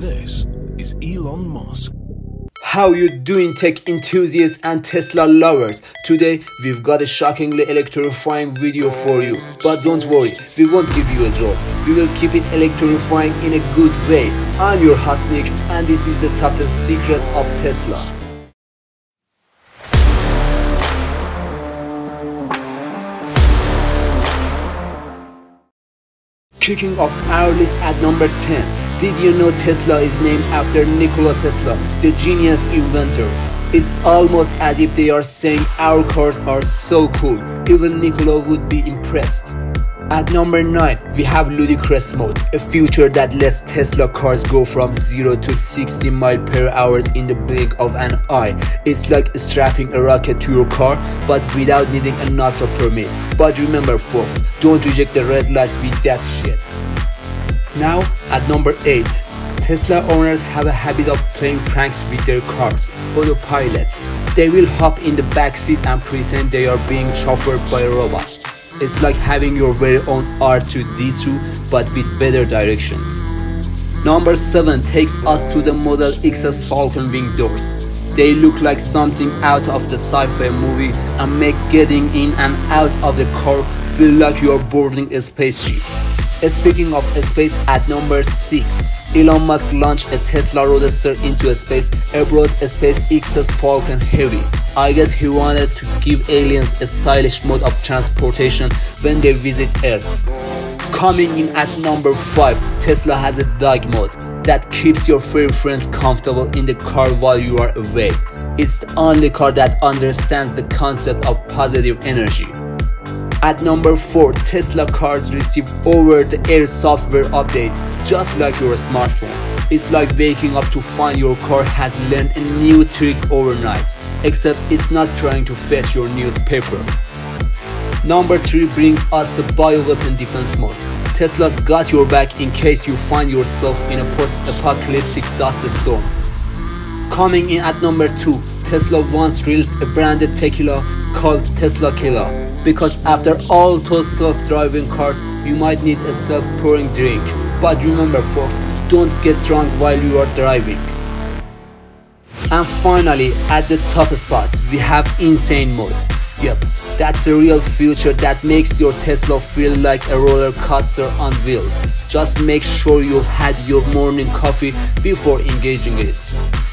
This is Elon Musk. How you doing, tech enthusiasts and Tesla lovers? Today we've got a shockingly electrifying video for you. But don't worry, we won't give you a joke. We will keep it electrifying in a good way. I'm your host Nick, and this is the top 10 secrets of Tesla. Kicking off our list at number 10. Did you know Tesla is named after Nikola Tesla, the genius inventor? It's almost as if they are saying our cars are so cool, even Nikola would be impressed. At number 9, we have Ludicrous mode, a feature that lets Tesla cars go from 0 to 60 mph in the blink of an eye. It's like strapping a rocket to your car, but without needing a NASA permit. But remember folks, don't reject the red lights with that shit. Now at number 8, Tesla owners have a habit of playing pranks with their cars, Autopilot. They will hop in the backseat and pretend they are being chauffeured by a robot. It's like having your very own R2D2 but with better directions. Number 7 takes us to the Model X's Falcon wing doors. They look like something out of the sci-fi movie and make getting in and out of the car feel like you are boarding a spaceship. Speaking of space, at number 6, Elon Musk launched a Tesla Roadster into space aboard SpaceX's Falcon Heavy. I guess he wanted to give aliens a stylish mode of transportation when they visit Earth. Coming in at number 5, Tesla has a dog mode that keeps your furry friends comfortable in the car while you are away. It's the only car that understands the concept of positive energy. At number 4, Tesla cars receive over-the-air software updates, just like your smartphone. It's like waking up to find your car has learned a new trick overnight, except it's not trying to fetch your newspaper. Number 3 brings us the bioweapon defense mode. Tesla's got your back in case you find yourself in a post-apocalyptic dust storm. Coming in at number 2, Tesla once released a branded tequila called Teslaquila. Because after all those self-driving cars, you might need a self-pouring drink. But remember folks, don't get drunk while you are driving. And finally, at the top spot, we have insane mode. Yep, that's a real feature that makes your Tesla feel like a roller coaster on wheels. Just make sure you've had your morning coffee before engaging it.